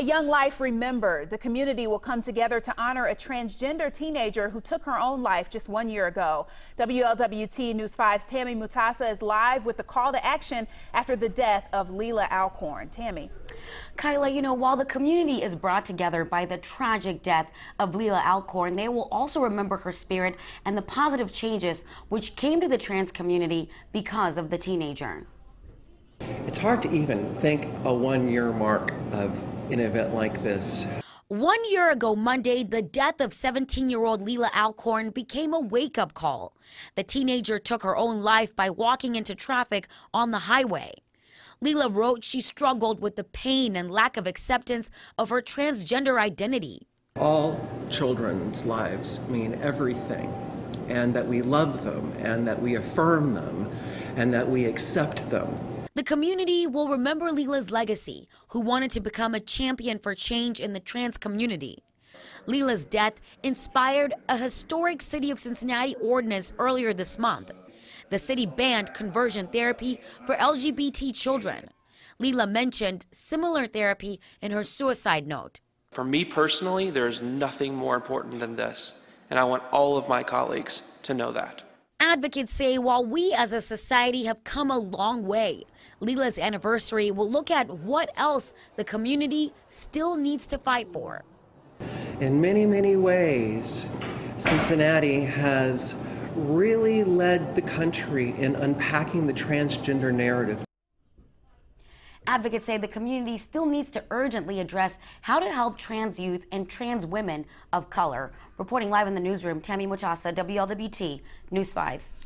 A young life remembered. The community will come together to honor a transgender teenager who took her own life just 1 year ago. WLWT News 5's Tammy Mutasa is live with the call to action after the death of Leelah Alcorn. Tammy. Kyla, you know, while the community is brought together by the tragic death of Leelah Alcorn, they will also remember her spirit and the positive changes which came to the trans community because of the teenager. It's hard to even think a one-year mark of an event like this. 1 year ago Monday, the death of 17-year-old Leelah Alcorn became a wake-up call. The teenager took her own life by walking into traffic on the highway. Leelah wrote she struggled with the pain and lack of acceptance of her transgender identity. All children's lives mean everything, and that we love them, and that we affirm them, and that we accept them. The community will remember Leelah's legacy, who wanted to become a champion for change in the trans community. Leelah's death inspired a historic City of Cincinnati ordinance earlier this month. The city banned conversion therapy for LGBT children. Leelah mentioned similar therapy in her suicide note. For me personally, there is nothing more important than this, and I want all of my colleagues to know that. Advocates say while we as a society have come a long way, Leelah's anniversary will look at what else the community still needs to fight for. In many, many ways, Cincinnati has really led the country in unpacking the transgender narrative. Advocates say the community still needs to urgently address how to help trans youth and trans women of color. Reporting live in the newsroom, Tammy Mutasa, WLWT News 5.